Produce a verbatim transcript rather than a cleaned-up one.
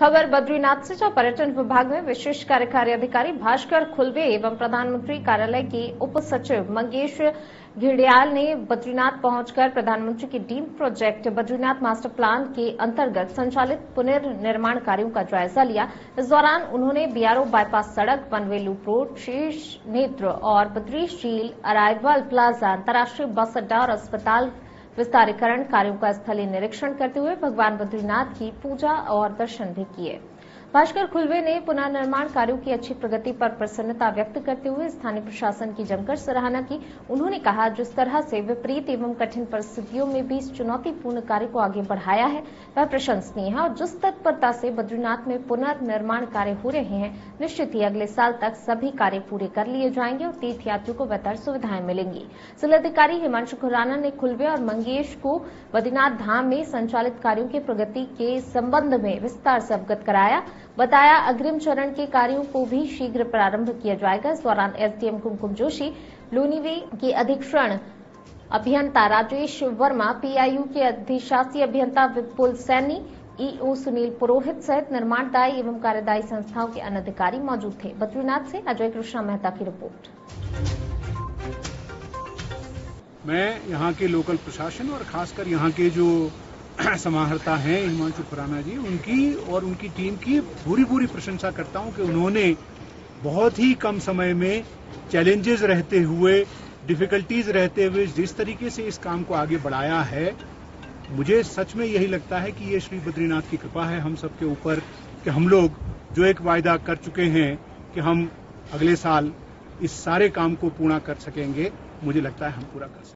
खबर बद्रीनाथ से, जहां पर्यटन विभाग में विशेष कार्यकारी अधिकारी भास्कर खुल्बे एवं प्रधानमंत्री कार्यालय के उप सचिव मंगेश घिंडियाल ने बद्रीनाथ पहुंचकर प्रधानमंत्री की dream project Badrinath master plan के अंतर्गत संचालित पुनर्निर्माण कार्यों का जायजा लिया। इस दौरान उन्होंने बीआरओ बाईपास सड़क, पनवेलूप रोड, शीर्ष नेत्र और बद्रीशील अराइवल प्लाजा, अंतर्राष्ट्रीय बस अड्डा और अस्पताल विस्तारीकरण कार्यों का स्थलीय निरीक्षण करते हुए भगवान बद्रीनाथ की पूजा और दर्शन भी किए। भास्कर खुल्बे ने पुनर्निर्माण कार्यों की अच्छी प्रगति पर प्रसन्नता व्यक्त करते हुए स्थानीय प्रशासन की जमकर सराहना की। उन्होंने कहा, जिस तरह से विपरीत एवं कठिन परिस्थितियों में भी इस चुनौतीपूर्ण कार्य को आगे बढ़ाया है वह प्रशंसनीय है और जिस तत्परता से बद्रीनाथ में पुनर्निर्माण कार्य हो रहे हैं, निश्चित ही अगले साल तक सभी कार्य पूरे कर लिए जाएंगे और तीर्थयात्रियों को बेहतर सुविधाएं मिलेंगी। जिलाधिकारी हिमांशु खुराना ने खुल्बे और मंगेश को बद्रीनाथ धाम में संचालित कार्यों की प्रगति के संबंध में विस्तार से अवगत कराया। बताया, अग्रिम चरण के कार्यों को भी शीघ्र प्रारंभ किया जाएगा। इस दौरान एसडीएम कुमकुम जोशी, लोनीवे के अधीक्षण अभियंता राजेश वर्मा, पीआईयू के अधिशासी अभियंता विपुल सैनी, ईओ सुनील पुरोहित सहित निर्माणदायी एवं कार्यदायी संस्थाओं के अनधिकारी मौजूद थे। बद्रीनाथ से अजय कृष्णा मेहता की रिपोर्ट। मैं यहाँ के लोकल प्रशासन और खासकर यहाँ के जो समाहर्ता हैं हिमांशु खुराना जी, उनकी और उनकी टीम की पूरी पूरी प्रशंसा करता हूं कि उन्होंने बहुत ही कम समय में चैलेंजेस रहते हुए, डिफिकल्टीज रहते हुए जिस तरीके से इस काम को आगे बढ़ाया है, मुझे सच में यही लगता है कि ये श्री बद्रीनाथ की कृपा है हम सबके ऊपर कि हम लोग जो एक वायदा कर चुके हैं कि हम अगले साल इस सारे काम को पूरा कर सकेंगे, मुझे लगता है हम पूरा कर सकेंगे।